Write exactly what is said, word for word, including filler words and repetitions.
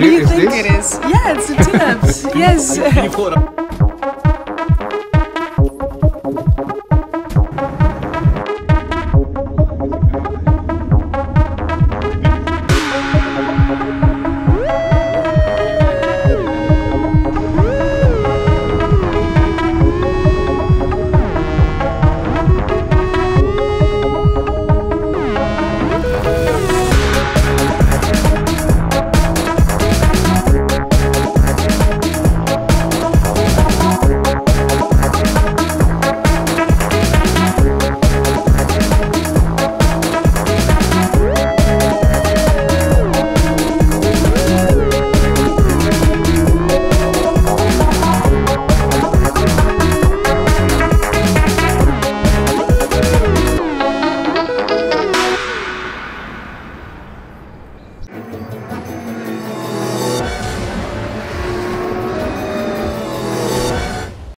What do you think? It is. Yeah, it's a tin ups. Yes.